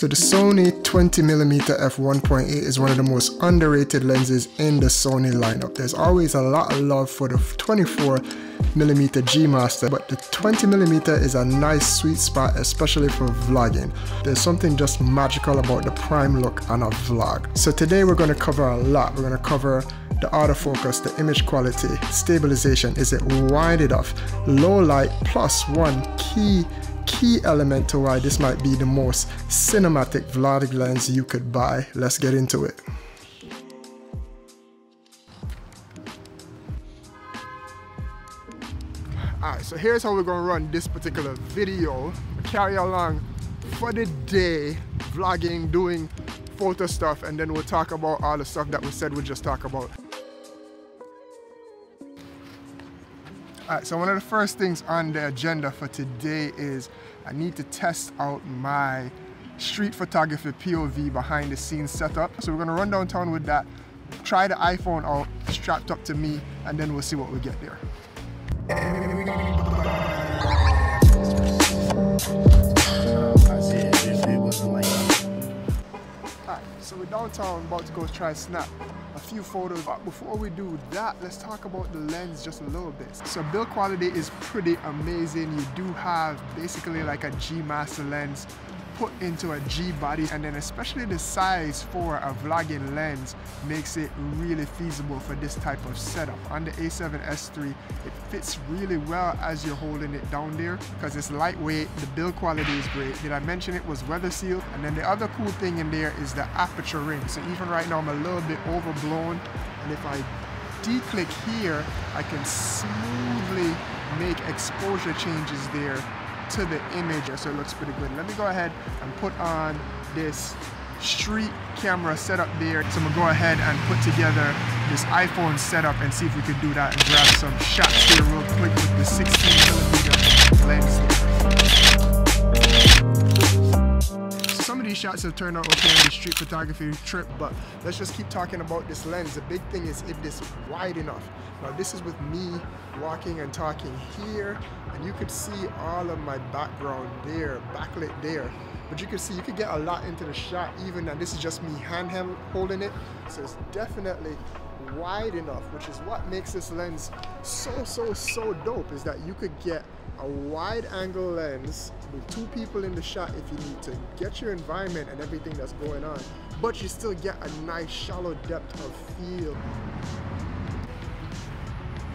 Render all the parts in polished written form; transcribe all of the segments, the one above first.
So the Sony 20mm f1.8 is one of the most underrated lenses in the Sony lineup. There's always a lot of love for the 24mm G Master, but the 20mm is a nice sweet spot, especially for vlogging. There's something just magical about the prime look on a vlog. So today we're going to cover a lot. We're going to cover the autofocus, the image quality, stabilization, is it wide enough, low light, plus one key element to why this might be the most cinematic vlog lens you could buy. Let's get into it. Alright, so here's how we're gonna run this particular video. Carry along for the day, vlogging, doing photo stuff, and then we'll talk about all the stuff that we said we'll just talk about. Alright, so one of the first things on the agenda for today is I need to test out my street photography POV behind the scenes setup. So we're going to run downtown with that, try the iPhone out, strapped up to me, and then we'll see what we get there. Alright, so we're downtown, about to go try snap a few photos, but before we do that, let's talk about the lens just a little bit. So build quality is pretty amazing. You do have basically like a G Master lens put into a G body, and then especially the size for a vlogging lens makes it really feasible for this type of setup. On the A7S III, it fits really well as you're holding it down there because it's lightweight, the build quality is great. Did I mention it was weather sealed? And then the other cool thing in there is the aperture ring. So even right now I'm a little bit overblown, and if I de-click here, I can smoothly make exposure changes there to the image, so it looks pretty good. Let me go ahead and put on this street camera setup there. So I'm gonna go ahead and put together this iPhone setup and see if we can do that and grab some shots here real quick with the 16mm lens here. So some of these shots have turned out okay on the street photography trip, but let's just keep talking about this lens. The big thing is, if this is wide enough. Now this is with me walking and talking here, and you could see all of my background there, backlit there, but you could see you could get a lot into the shot even, and this is just me handheld holding it, so it's definitely wide enough, which is what makes this lens so dope, is that you could get a wide angle lens with two people in the shot if you need to get your environment and everything that's going on, but you still get a nice shallow depth of field.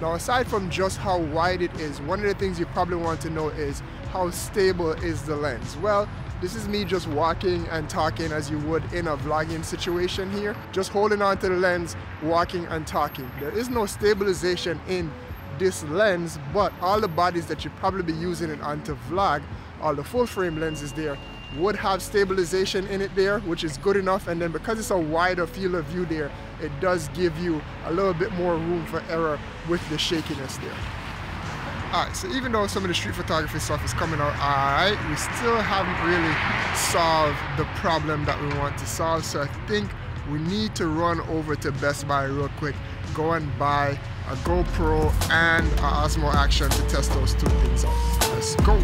Now, aside from just how wide it is, one of the things you probably want to know is how stable is the lens. Well, this is me just walking and talking as you would in a vlogging situation here. Just holding onto the lens, walking and talking. There is no stabilization in this lens, but all the bodies that you probably be using it on to vlog, all the full frame lenses there, would have stabilization in it there, which is good enough. And then because it's a wider field of view there, it does give you a little bit more room for error with the shakiness there. Alright, so even though some of the street photography stuff is coming out alright, we still haven't really solved the problem that we want to solve. So I think we need to run over to Best Buy real quick, go and buy a GoPro and an Osmo Action to test those two things out. Let's go!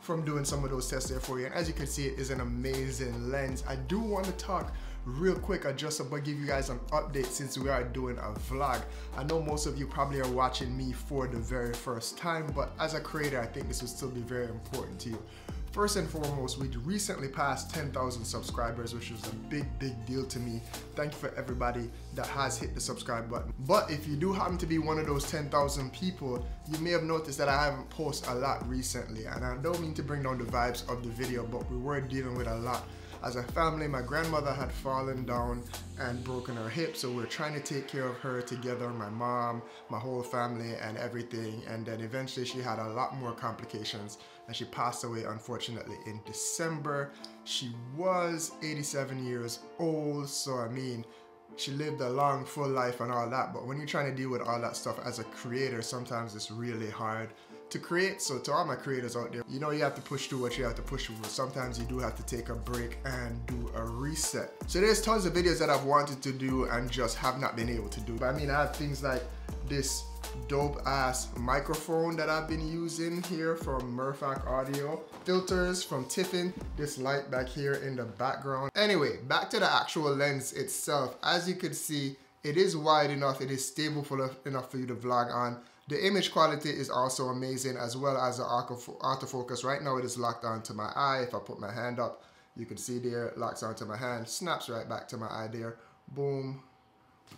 From doing some of those tests there for you, and as you can see, it is an amazing lens. I do want to talk real quick, just about give you guys an update since we are doing a vlog. I know most of you probably are watching me for the very first time, but as a creator, I think this will still be very important to you. First and foremost, we recently passed 10,000 subscribers, which was a big deal to me. Thank you for everybody that has hit the subscribe button. But if you do happen to be one of those 10,000 people, you may have noticed that I haven't posted a lot recently. And I don't mean to bring down the vibes of the video, but we were dealing with a lot. As a family, my grandmother had fallen down and broken her hip, so we're trying to take care of her together, my mom, my whole family and everything, and then eventually she had a lot more complications and she passed away, unfortunately, in December. She was 87 years old, so I mean, she lived a long, full life and all that, but when you're trying to deal with all that stuff as a creator, sometimes it's really hard to create. So to all my creators out there, you know you have to push through what you have to push through. Sometimes you do have to take a break and do a reset. So there's tons of videos that I've wanted to do and just have not been able to do. But I mean, I have things like this dope ass microphone that I've been using here from Murfac Audio, filters from Tiffin, this light back here in the background. Anyway, back to the actual lens itself. As you can see, it is wide enough, it is stable enough for you to vlog on. The image quality is also amazing, as well as the autofocus. Right now it is locked onto my eye. If I put my hand up, you can see there, locks onto my hand, snaps right back to my eye there, boom,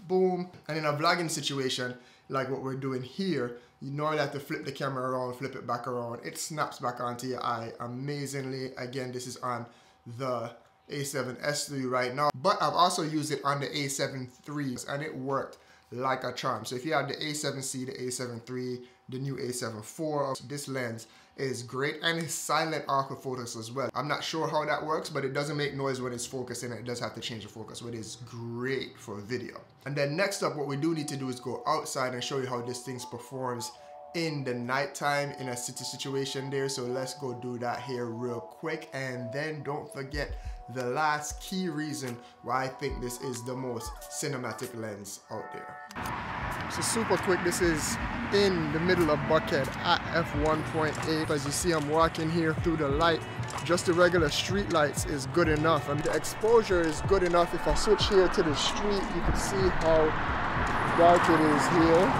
boom. And in a vlogging situation, like what we're doing here, you normally have to flip the camera around, flip it back around. It snaps back onto your eye amazingly. Again, this is on the A7S III right now, but I've also used it on the A7 III and it worked like a charm. So if you have the A7C, the A7 III, the new A7 IV, this lens is great, and it's silent autofocus as well. I'm not sure how that works, but it doesn't make noise when it's focusing. It does have to change the focus, but it's great for video. And then next up, what we do need to do is go outside and show you how this thing performs in the nighttime in a city situation there. So let's go do that here real quick. And then don't forget the last key reason why I think this is the most cinematic lens out there. So super quick, this is in the middle of Buckhead at f1.8. As you see, I'm walking here through the light. Just the regular street lights is good enough, and the exposure is good enough. If I switch here to the street, you can see how dark it is here.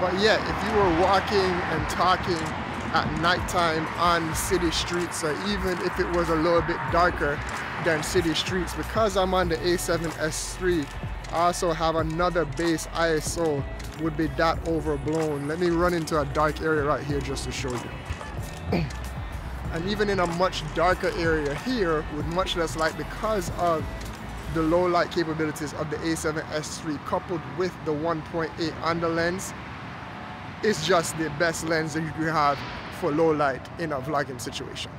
But yeah, if you were walking and talking at nighttime on city streets, or even if it was a little bit darker than city streets, because I'm on the A7S III, I also have another base ISO, would be that overblown. Let me run into a dark area right here just to show you. And even in a much darker area here with much less light, because of the low light capabilities of the A7S III coupled with the 1.8 on the lens, it's just the best lens that you can have for low light in a vlogging situation.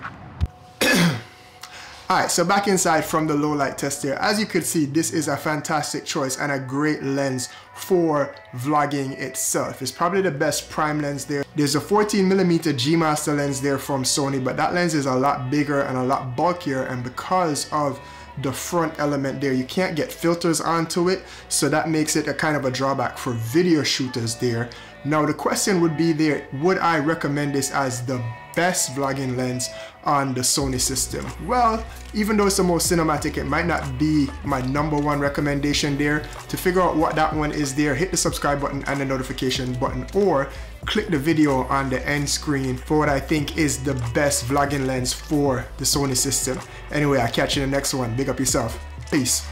Alright, so back inside from the low light test here. As you can see, this is a fantastic choice and a great lens for vlogging itself. It's probably the best prime lens there. There's a 14mm G Master lens there from Sony, but that lens is a lot bigger and a lot bulkier, and because of the front element there, you can't get filters onto it, so that makes it a kind of a drawback for video shooters there. Now the question would be there, would I recommend this as the best vlogging lens on the Sony system? Well, even though it's the most cinematic, it might not be my #1 recommendation there. To figure out what that one is there, hit the subscribe button and the notification button, or click the video on the end screen for what I think is the best vlogging lens for the Sony system. Anyway, I'll catch you in the next one. Big up yourself. Peace.